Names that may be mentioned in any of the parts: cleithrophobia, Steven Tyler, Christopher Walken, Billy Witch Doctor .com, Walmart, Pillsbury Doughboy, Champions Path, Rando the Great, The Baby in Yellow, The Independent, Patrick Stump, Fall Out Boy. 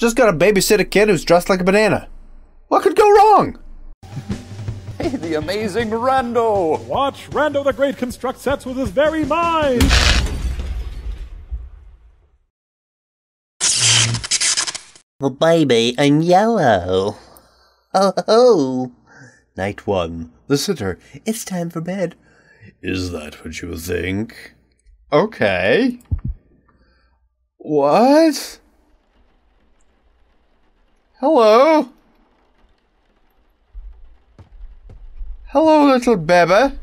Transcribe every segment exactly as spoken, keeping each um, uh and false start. Just gotta babysit a kid who's dressed like a banana. What could go wrong? Hey, the amazing Rando! Watch Rando the Great construct sets with his very mind! The Baby in Yellow. Ho ho! Night one. The sitter. It's time for bed. Is that what you think? Okay. What? Hello? Hello, little baby.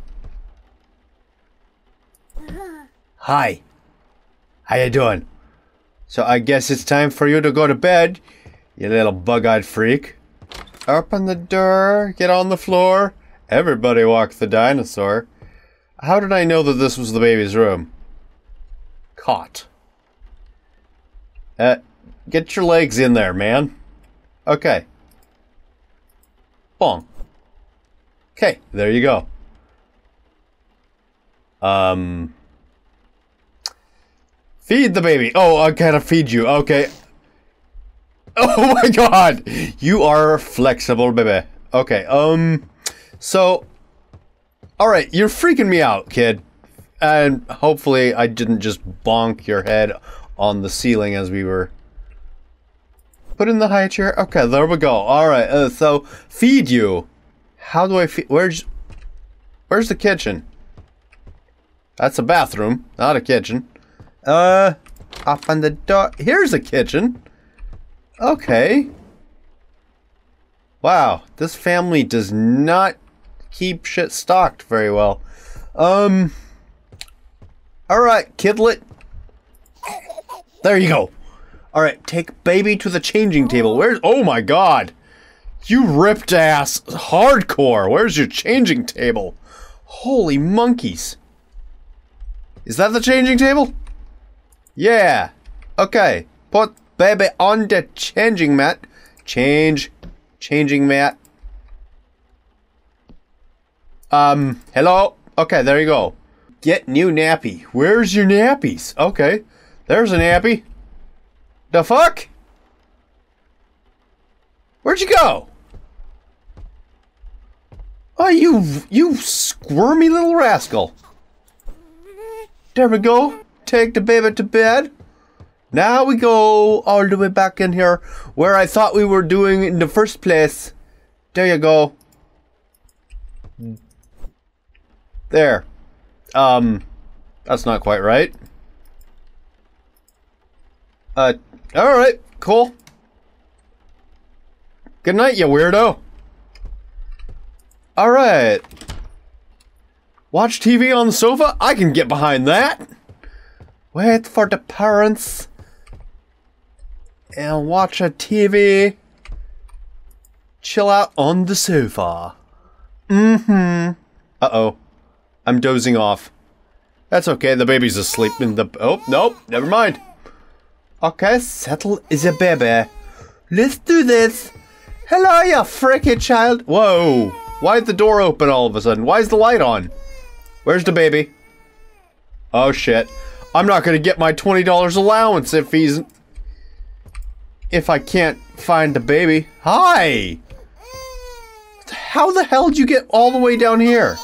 Hi. How you doing? So I guess it's time for you to go to bed, you little bug-eyed freak. Open the door, get on the floor. Everybody walked the dinosaur. How did I know that this was the baby's room? Caught. Uh, get your legs in there, man. Okay. Bong. Okay, there you go. Um, feed the baby. Oh, I gotta feed you. Okay. Oh my God, you are flexible, baby. Okay. Um. So, all right, you're freaking me out, kid. And hopefully, I didn't just bonk your head on the ceiling as we were. Put in the high chair. Okay, there we go. All right. Uh, so, feed you. How do I feed? Where's, where's the kitchen? That's a bathroom, not a kitchen. Uh, up on the door. Here's a kitchen. Okay. Wow, this family does not keep shit stocked very well. Um. All right, kidlet. There you go. All right, take baby to the changing table. Where's? Oh my God. You ripped ass hardcore. Where's your changing table? Holy monkeys. Is that the changing table? Yeah. Okay. Put baby on the changing mat. Change. Changing mat. Um, hello? Okay, there you go. Get new nappy. Where's your nappies? Okay. There's a nappy. The fuck? Where'd you go? Oh, you, you squirmy little rascal. There we go. Take the baby to bed. Now we go all the way back in here where I thought we were doing in the first place. There you go. There. Um, that's not quite right. Uh, all right, cool. Good night, you weirdo. All right. Watch T V on the sofa? I can get behind that. Wait for the parents. And watch a T V. Chill out on the sofa. Mm-hmm. Uh-oh. I'm dozing off. That's okay. The baby's asleep in the... Oh, nope. Never mind. Okay. Settle is a baby. Let's do this. Hello, you freaky child. Whoa. Why'd the door open all of a sudden? Why's the light on? Where's the baby? Oh, shit. I'm not going to get my twenty dollar allowance if he's... If I can't find the baby. Hi. How the hell did you get all the way down here?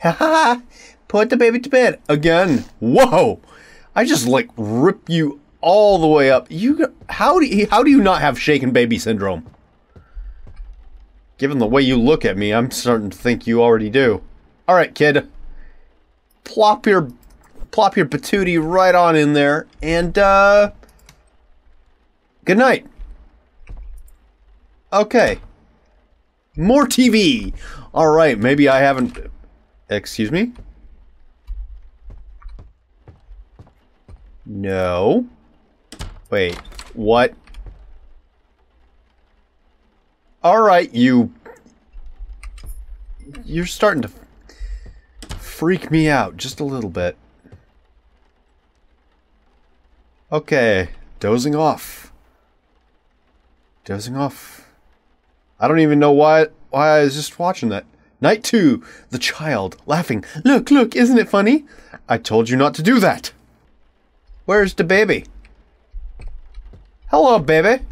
Haha. Put the baby to bed. Again. Whoa. I just, like, rip you all the way up. You how do you, how do you not have shaken baby syndrome? Given the way you look at me, I'm starting to think you already do. All right, kid. Plop your plop your patootie right on in there, and uh, good night. Okay. More T V. All right. Maybe I haven't. Excuse me. No. Wait, what? Alright, you... You're starting to freak me out just a little bit. Okay, dozing off. Dozing off. I don't even know why, why I was just watching that. Night two, the child laughing. Look, look, isn't it funny? I told you not to do that. Where's the baby? Hello, baby.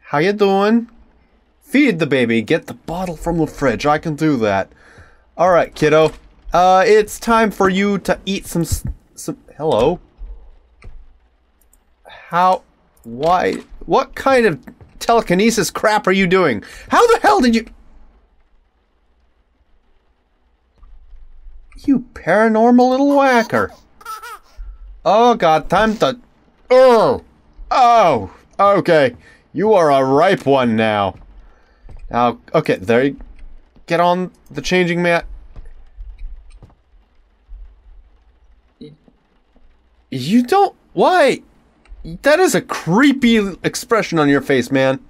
How you doing? Feed the baby. Get the bottle from the fridge. I can do that. All right, kiddo. Uh, it's time for you to eat some... some hello? How... why... what kind of telekinesis crap are you doing? How the hell did you... You paranormal little whacker. Oh, God, time to... Oh! Oh! Okay. You are a ripe one now. Now, okay, there you... Get on the changing mat. You don't... Why? That is a creepy expression on your face, man.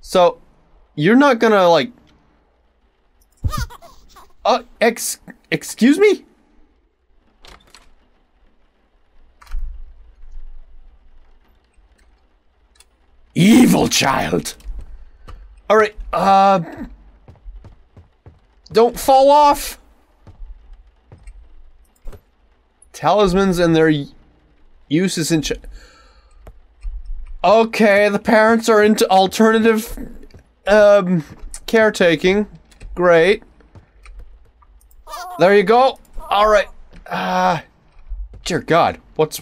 So, you're not gonna, like... Uh, ex... Excuse me? Evil child! Alright, uh... don't fall off! Talismans and their uses in... Ch okay, the parents are into alternative um, caretaking. Great. There you go. All right. Uh, dear God, what's...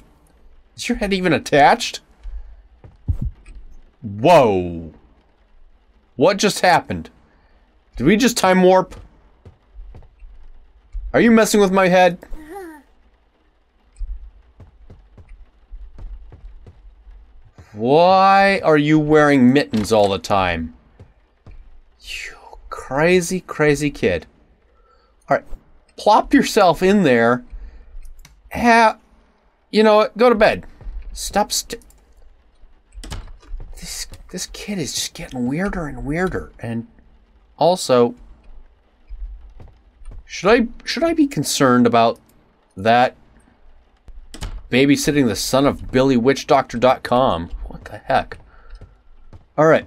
Is your head even attached? Whoa. What just happened? Did we just time warp? Are you messing with my head? Why are you wearing mittens all the time? You crazy, crazy kid. All right, plop yourself in there. Have, you know what, go to bed. Stop st This This kid is just getting weirder and weirder. And also, should I, should I be concerned about that? Babysitting the son of Billy Witch Doctor .com. What the heck? All right,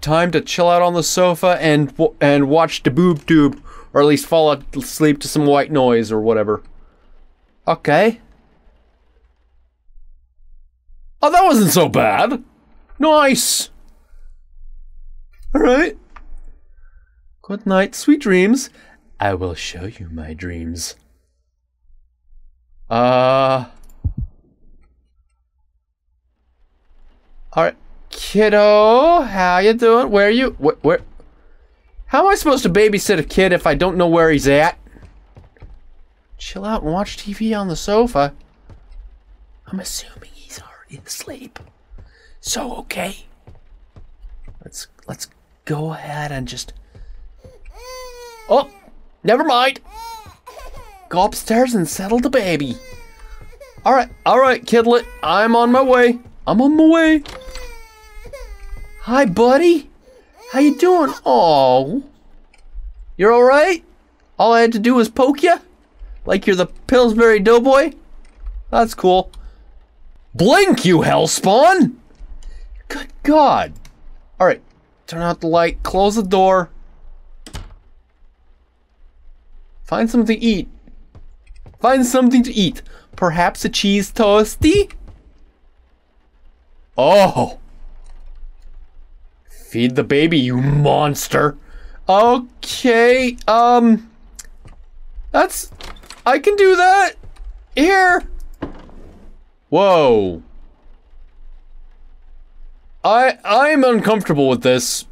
time to chill out on the sofa and and watch the boob tube, or at least fall asleep to some white noise or whatever. Okay. Oh, that wasn't so bad. Nice. All right. Good night, sweet dreams. I will show you my dreams. Uh. All right, kiddo, how you doing? Where are you? Where, where? How am I supposed to babysit a kid if I don't know where he's at? Chill out and watch T V on the sofa. I'm assuming he's already asleep. So, okay. Let's, let's go ahead and just... Oh, never mind. Go upstairs and settle the baby. All right, all right, kidlet, I'm on my way. I'm on my way. Hi, buddy. How you doing? Oh, you're all right? All I had to do was poke you? Like you're the Pillsbury Doughboy? That's cool. Blink, you hellspawn! Good God. All right, turn out the light, close the door. Find something to eat. Find something to eat. Perhaps a cheese toastie? Oh! Feed the baby, you monster! Okay, um... That's... I can do that! Here! Whoa. I... I'm uncomfortable with this.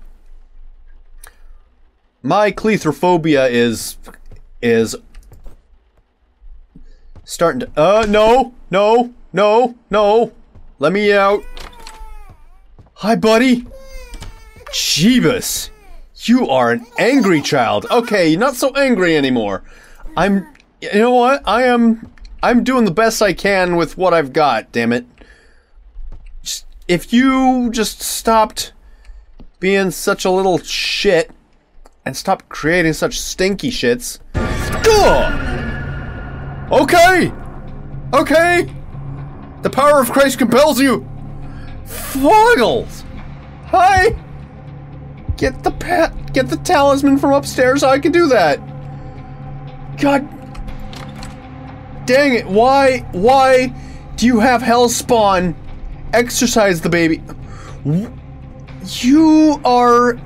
My cleithrophobia is... is... starting to... Uh, no! No! No! No! Let me out. Hi, buddy. Jeebus. You are an angry child. Okay, you're not so angry anymore. I'm, you know what? I am, I'm doing the best I can with what I've got, damn it. Just, if you just stopped being such a little shit and stopped creating such stinky shits. Ugh! Okay. Okay. The power of Christ compels you! Foggles! Hi! Get the pet, get the talisman from upstairs, I can do that! God... Dang it, why, why do you have hellspawn exercise the baby. You are...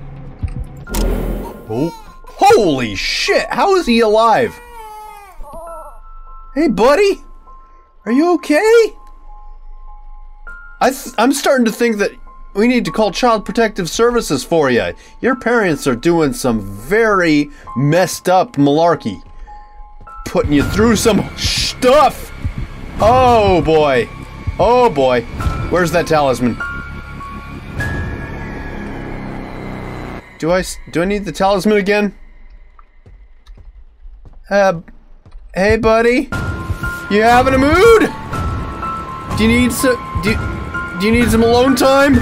Oh. Holy shit, how is he alive? Hey, buddy. Are you okay? I th I'm starting to think that we need to call Child Protective Services for you. Your parents are doing some very messed up malarkey. Putting you through some stuff. Oh boy. Oh boy. Where's that talisman? Do I, do I need the talisman again? Uh, hey buddy. You having a mood? Do you need some, do you, do you need some alone time?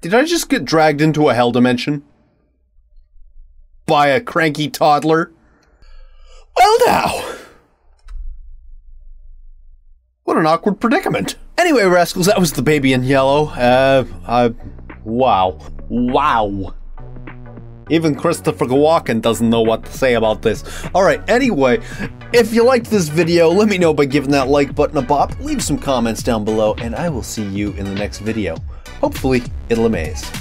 Did I just get dragged into a hell dimension? By a cranky toddler? Well now! What an awkward predicament. Anyway, rascals, that was The Baby in Yellow. Uh, uh, wow. Wow. Even Christopher Walken doesn't know what to say about this. Alright, anyway, if you liked this video, let me know by giving that like button a bop, leave some comments down below, and I will see you in the next video. Hopefully, it'll amaze.